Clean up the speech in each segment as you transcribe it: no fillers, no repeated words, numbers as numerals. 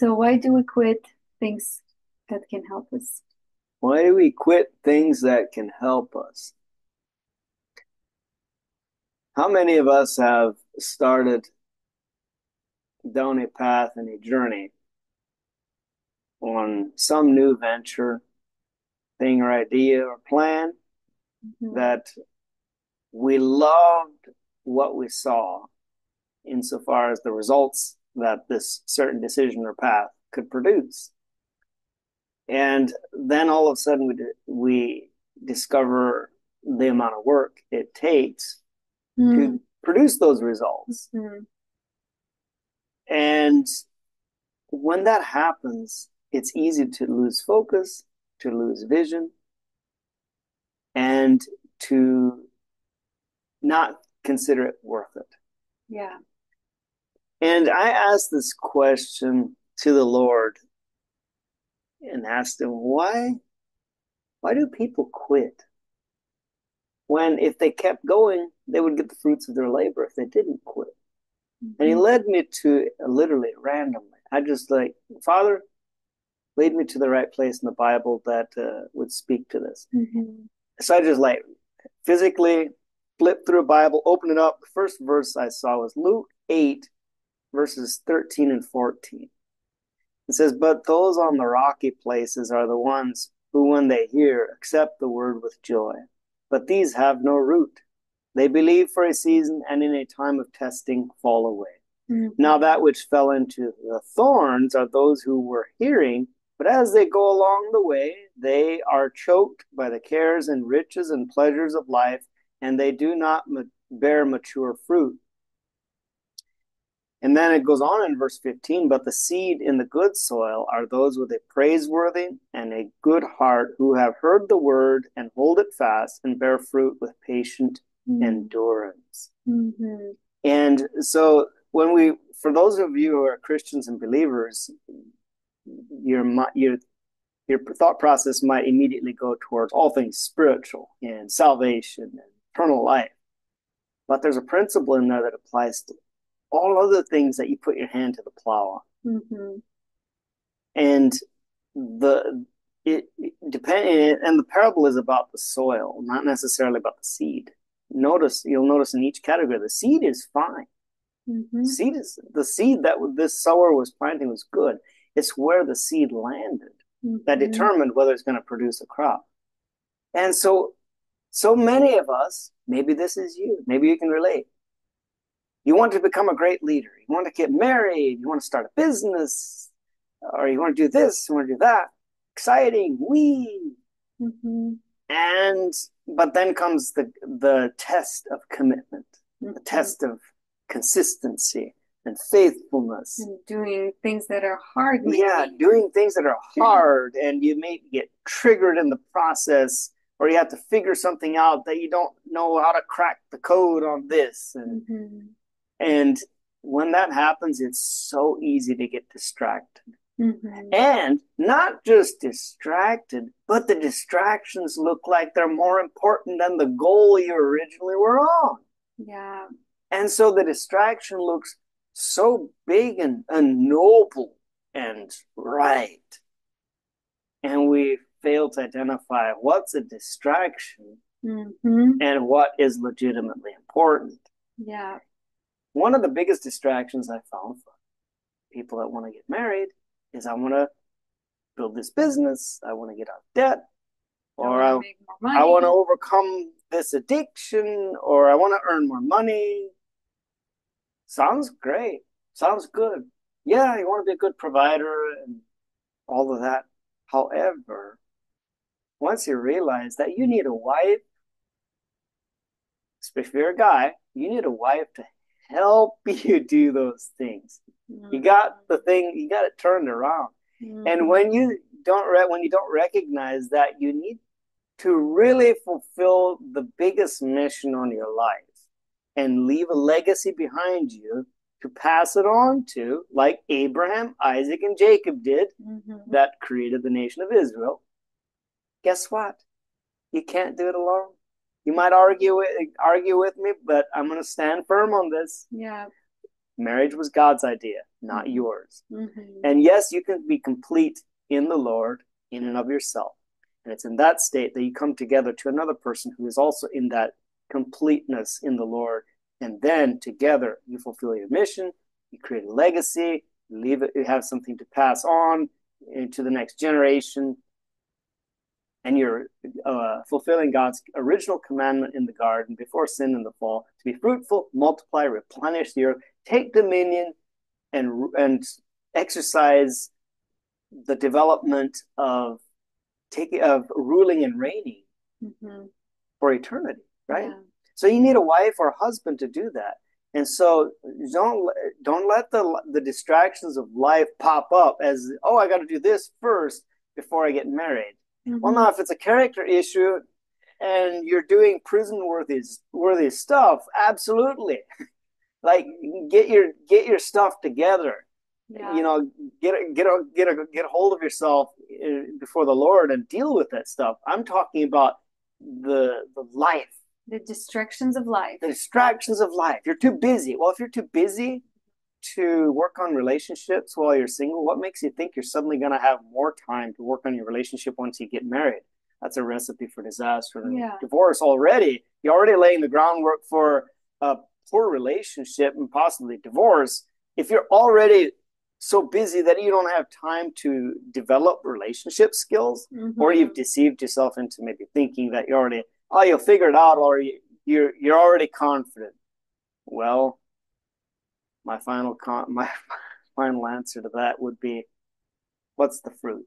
So why do we quit things that can help us? Why do we quit things that can help us? How many of us have started down a path and a journey on some new venture, thing or idea or plan that we loved what we saw insofar as the results that this certain decision or path could produce? And then all of a sudden we discover the amount of work it takes to produce those results. And when that happens, it's easy to lose focus, to lose vision, and to not consider it worth it. Yeah. And I asked this question to the Lord and asked him, why do people quit? When if they kept going, they would get the fruits of their labor if they didn't quit. And he led me to literally randomly. I just like, Father, lead me to the right place in the Bible that would speak to this. So I just like physically flipped through a Bible, opened it up. The first verse I saw was Luke 8, verses 13 and 14. It says, "But those on the rocky places are the ones who, when they hear, accept the word with joy. But these have no root. They believe for a season, and in a time of testing fall away. Now that which fell into the thorns are those who were hearing, but as they go along the way, they are choked by the cares and riches and pleasures of life, and they do not bear mature fruit." And then it goes on in verse 15, "But the seed in the good soil are those with a praiseworthy and a good heart who have heard the word and hold it fast and bear fruit with patient endurance." And so when we, for those of you who are Christians and believers, your thought process might immediately go towards all things spiritual and salvation and eternal life. But there's a principle in there that applies to all other things that you put your hand to the plow on. And the parable is about the soil, not necessarily about the seed. You'll notice in each category, the seed is fine. The seed that this sower was planting was good. It's where the seed landed that determined whether it's going to produce a crop. And so many of us, maybe this is you, maybe you can relate. You want to become a great leader. You want to get married. You want to start a business, or you want to do this, you want to do that. Exciting. But then comes the test of commitment, the test of consistency and faithfulness. And doing things that are hard. Doing things that are hard, and you may get triggered in the process, or you have to figure something out that you don't know how to crack the code on this. And and when that happens, it's so easy to get distracted. And not just distracted, but the distractions look like they're more important than the goal you originally were on. Yeah. And so the distraction looks so big and noble and right. And we fail to identify what's a distraction and what is legitimately important. Yeah. One of the biggest distractions I found for people that want to get married is, I want to build this business, I want to get out of debt, or I want to overcome this addiction, or I want to earn more money. Sounds great. Sounds good. Yeah, you want to be a good provider and all of that. However, once you realize that you need a wife, especially if you're a guy, you need a wife to help you do those things. You got it turned around. And when you don't recognize that, you need to really fulfill the biggest mission on your life and leave a legacy behind you to pass it on to, like Abraham, Isaac, and Jacob did, that created the nation of Israel. Guess what? You can't do it alone. You might argue with me, but I'm going to stand firm on this. Yeah. Marriage was God's idea, not yours. Mm-hmm. And yes, you can be complete in the Lord, in and of yourself. And it's in that state that you come together to another person who is also in that completeness in the Lord. And then together you fulfill your mission, you create a legacy, you leave it, you have something to pass on into the next generation. And you're fulfilling God's original commandment in the garden before sin and the fall, to be fruitful, multiply, replenish the earth, take dominion, and exercise the development of ruling and reigning mm-hmm. for eternity, right? Yeah. So you need a wife or a husband to do that. And so don't let the distractions of life pop up as, oh, I got to do this first before I get married. Mm-hmm. Well, no, if it's a character issue and you're doing prison-worthy stuff, absolutely. Like get your stuff together. Yeah. You know, get hold of yourself before the Lord and deal with that stuff. I'm talking about the life, the distractions of life. The distractions of life. You're too busy. Well, if you're too busy to work on relationships while you're single, what makes you think you're suddenly going to have more time to work on your relationship once you get married? That's a recipe for disaster and divorce already. You're already laying the groundwork for a poor relationship and possibly divorce. If you're already so busy that you don't have time to develop relationship skills, mm-hmm. or you've deceived yourself into maybe thinking that you'll figure it out, or you're already confident. Well, my final answer to that would be, what's the fruit?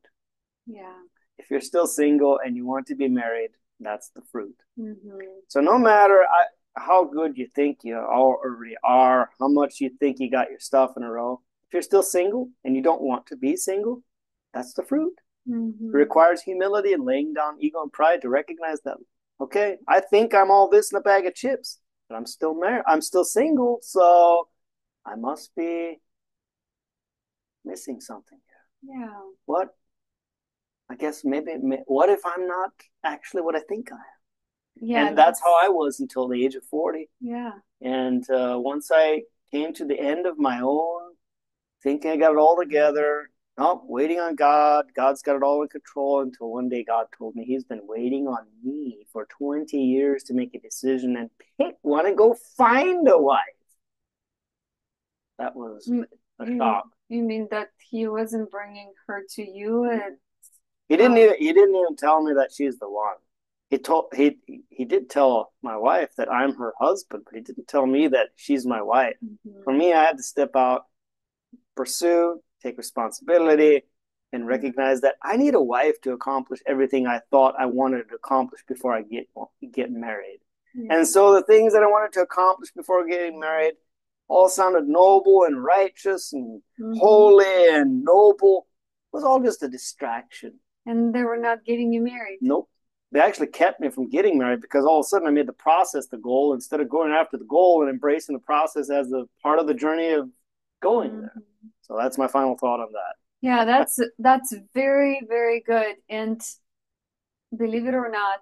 Yeah. If you're still single and you want to be married, that's the fruit. Mm-hmm. So no matter how good you think you already are, how much you think you got your stuff in a row, if you're still single and you don't want to be single, that's the fruit. Mm-hmm. It requires humility and laying down ego and pride to recognize that, okay, I think I'm all this in a bag of chips, but I'm still married. I'm still single, so I must be missing something here. Yeah. What? I guess what if I'm not actually what I think I am? Yeah. And that's how I was until the age of 40. Yeah. And once I came to the end of my own, thinking I got it all together, waiting on God. God's got it all in control, until one day God told me he's been waiting on me for 20 years to make a decision and pick one and go find a wife. That was a shock. You mean that he wasn't bringing her to you? And he didn't even tell me that she's the one. He did tell my wife that I'm her husband, but he didn't tell me that she's my wife. Mm-hmm. For me, I had to step out, pursue, take responsibility, and recognize that I need a wife to accomplish everything I thought I wanted to accomplish before I get married. Mm-hmm. And so the things that I wanted to accomplish before getting married all sounded noble and righteous and mm-hmm. holy and noble. It was all just a distraction. And they were not getting you married. Nope. They actually kept me from getting married, because all of a sudden I made the process the goal instead of going after the goal and embracing the process as a part of the journey of going mm-hmm. there. So that's my final thought on that. Yeah, that's very, very good. And believe it or not,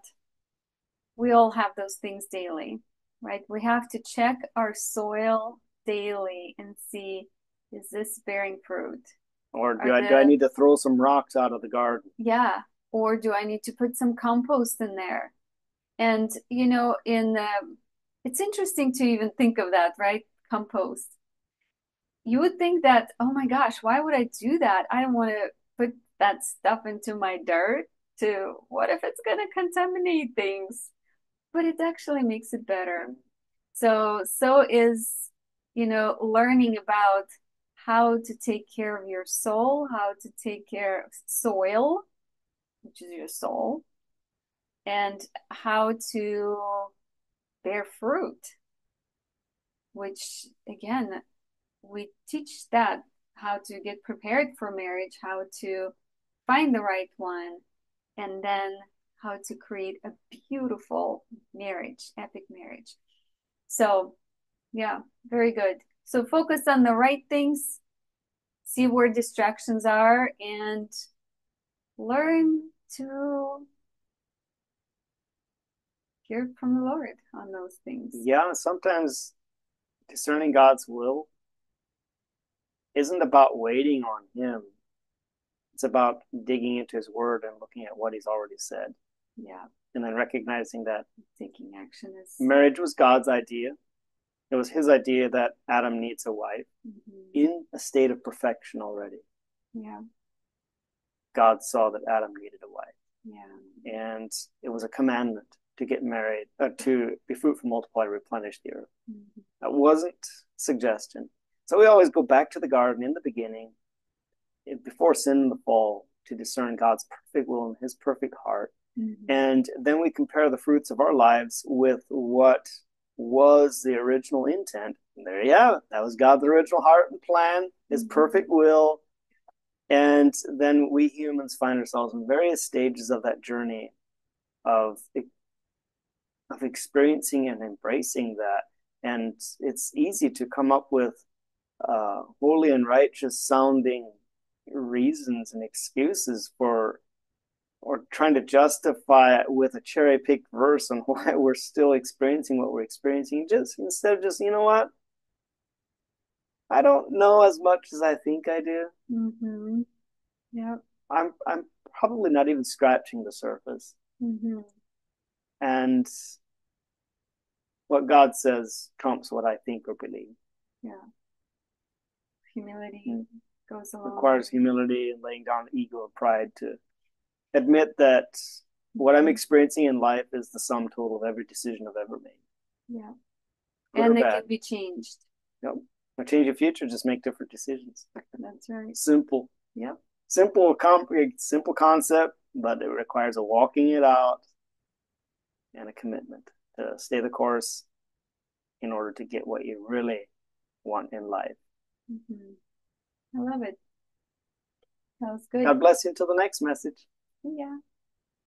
we all have those things daily, right? We have to check our soil daily and see, is this bearing fruit? Or do I need to throw some rocks out of the garden? Yeah. Or do I need to put some compost in there? And, you know, it's interesting to even think of that, right? Compost. You would think that, oh my gosh, why would I do that? I don't want to put that stuff into my dirt too. What if it's going to contaminate things? But it actually makes it better. So is, you know, learning about how to take care of your soul, how to take care of soil, which is your soul, and how to bear fruit, which again, we teach that, how to get prepared for marriage, how to find the right one, and then how to create a beautiful marriage, epic marriage. So yeah, very good. So focus on the right things, see where distractions are, and learn to hear from the Lord on those things. Yeah, sometimes discerning God's will isn't about waiting on him. It's about digging into his word and looking at what he's already said. Yeah. And then recognizing that taking action is marriage was God's idea. It was his idea that Adam needs a wife in a state of perfection already. Yeah. God saw that Adam needed a wife. Yeah. And it was a commandment to get married, to be fruitful, multiply, replenish the earth. Mm-hmm. That wasn't a suggestion. So we always go back to the garden in the beginning, before sin and the fall, to discern God's perfect will and his perfect heart. Mm-hmm. And then we compare the fruits of our lives with what was the original intent. And there you have it. That was God's original heart and plan, his perfect will. And then we humans find ourselves in various stages of that journey of experiencing and embracing that. And it's easy to come up with holy and righteous sounding reasons and excuses for, or trying to justify it with a cherry-picked verse on why we're still experiencing what we're experiencing. Just instead of just, you know what? I don't know as much as I think I do. Mm-hmm. Yeah, I'm probably not even scratching the surface. Mm-hmm. And what God says trumps what I think or believe. Yeah. Humility goes along. Requires humility and laying down ego and pride to admit that what I'm experiencing in life is the sum total of every decision I've ever made. Yeah. Good and it can be changed. Yep. Or change your future, just make different decisions. That's right. Simple. Yeah. Simple concept, but it requires a walking it out and a commitment to stay the course in order to get what you really want in life. Mm-hmm. I love it. That was good. God bless you until the next message. Yeah.